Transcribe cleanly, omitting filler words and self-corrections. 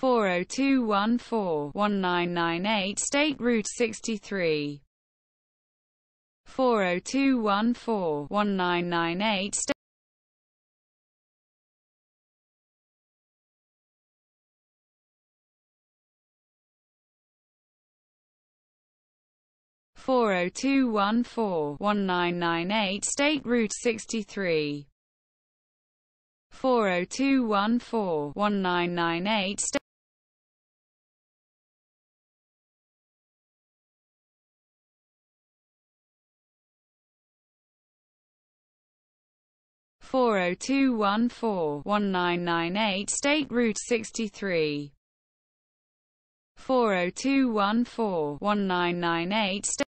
40214-1998 State Route 63, 40214-1998 State State Route 63, 40214-1998 State 40214-1998 State Route 63, 40214-1998 State